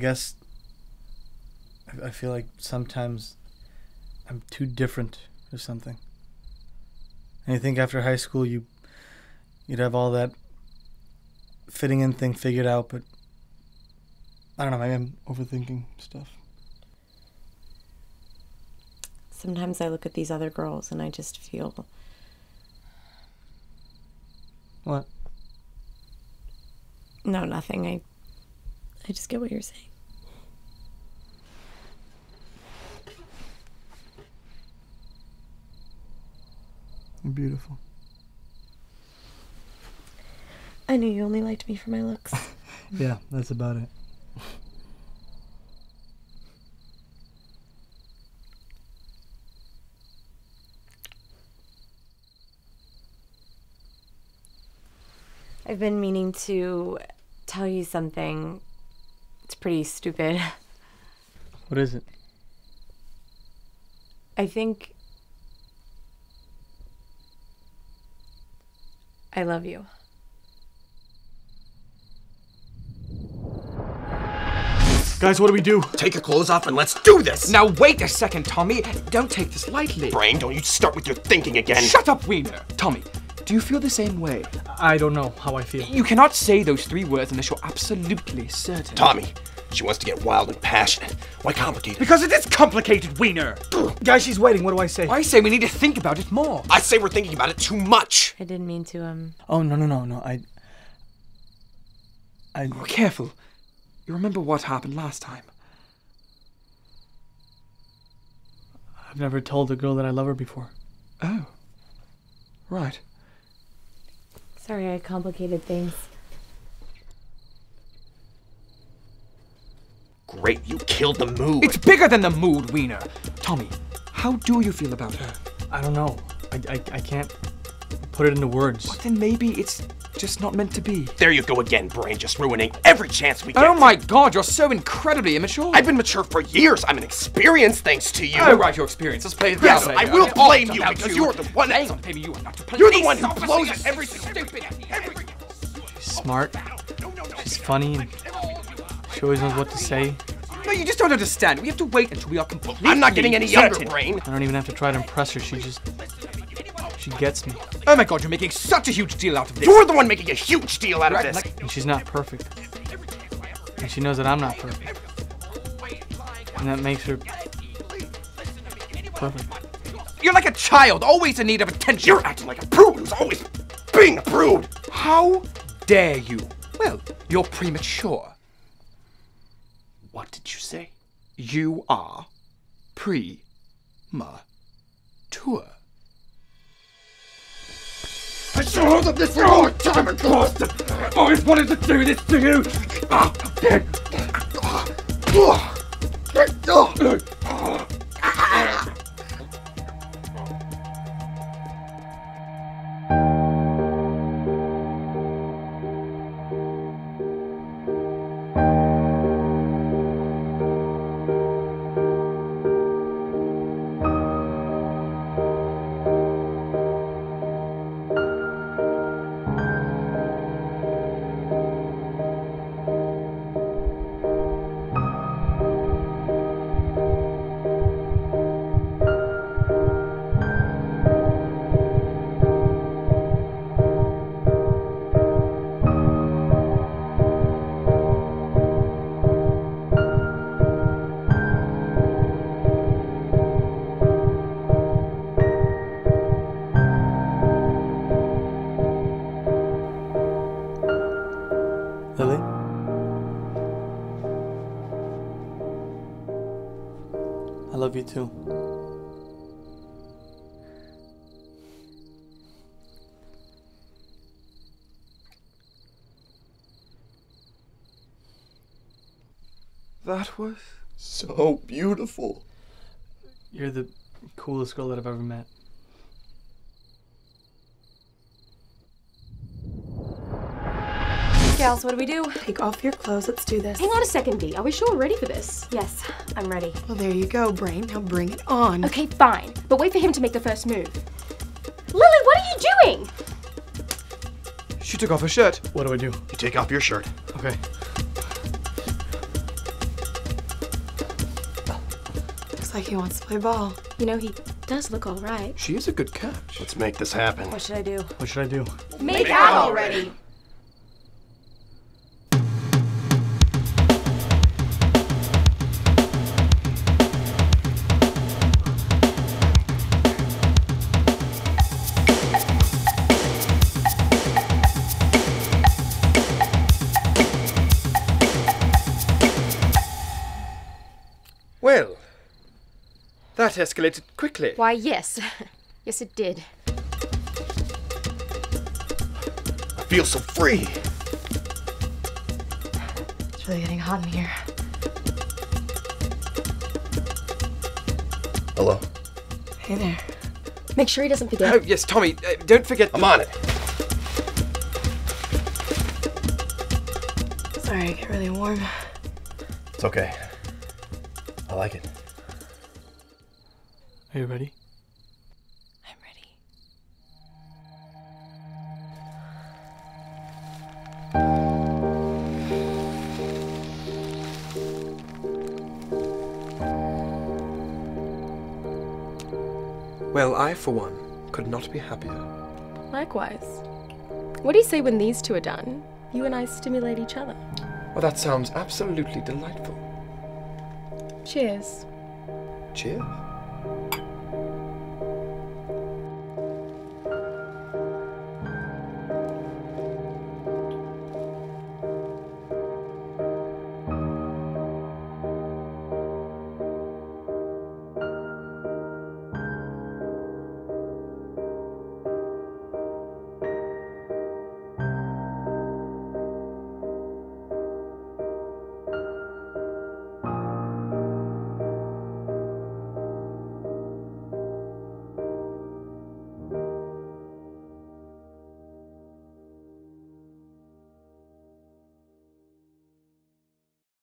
guess I feel like sometimes I'm too different or something. And you think after high school you'd have all that fitting in thing figured out, but I don't know, maybe I'm overthinking stuff. Sometimes I look at these other girls and I just feel... What? No, nothing. I just get what you're saying. You're beautiful. I knew you only liked me for my looks. Yeah, that's about it. I've been meaning to tell you something. It's pretty stupid. What is it? I think I love you. Guys, what do we do? Take your clothes off and let's do this! Now wait a second, Tommy. Don't take this lightly. Brain, don't you start with your thinking again. Shut up, Wiener! Tommy, do you feel the same way? I don't know how I feel. You cannot say those three words unless you're absolutely certain. Tommy, she wants to get wild and passionate. Why complicate it? Because it is complicated, Wiener! Guys, she's waiting. What do I say? I say we need to think about it more. I say we're thinking about it too much. I didn't mean to, Oh, no. Oh, careful. You remember what happened last time? I've never told a girl that I love her before. Oh. Right. Sorry, I complicated things. Great, you killed the mood. It's bigger than the mood, Wiener. Tommy, how do you feel about her? I don't know. I can't put it into words. But then maybe it's just not meant to be. There you go again, Brain, just ruining every chance we get. Oh my God, you're so incredibly immature. I've been mature for years. I'm an experienced thanks to you. Oh, right, your experience. Let's play it. Yes, I will blame you because you're the one that... You're the one who blows at everything. She's smart. She's funny. She always knows what to say. No, you just don't understand. We have to wait until we are completely... I'm not getting any younger, Brain. I don't even have to try to impress her. She just... She gets me. Oh my God, you're making such a huge deal out of this. You're the one making a huge deal out of this. And she's not perfect. And she knows that I'm not perfect. And that makes her perfect. You're like a child, always in need of attention. You're acting like a prude who's always being a prude. How dare you? Well, you're premature. What did you say? You are pre-ma-ture. I showed them this a long time ago! I always wanted to do this to you! Lily? I love you too. That was so beautiful. You're the coolest girl that I've ever met. Gals, what do we do? Take off your clothes, let's do this. Hang on a second, Dee. Are we sure we're ready for this? Yes, I'm ready. Well, there you go, Brain. Now bring it on. Okay, fine. But wait for him to make the first move. Lily, what are you doing? She took off her shirt. What do I do? You take off your shirt. Okay. Looks like he wants to play ball. You know, he does look all right. She is a good catch. Let's make this happen. What should I do? What should I do? Make out already! Well, that escalated quickly. Why, yes. Yes, it did. I feel so free. It's really getting hot in here. Hello. Hey there. Make sure he doesn't forget. Oh, yes, Tommy, don't forget. I'm on it. Sorry, I get really warm. It's okay. I like it. Are you ready? I'm ready. Well, I, for one, could not be happier. Likewise. What do you say when these two are done? You and I stimulate each other. Well, that sounds absolutely delightful. Cheers. Cheers?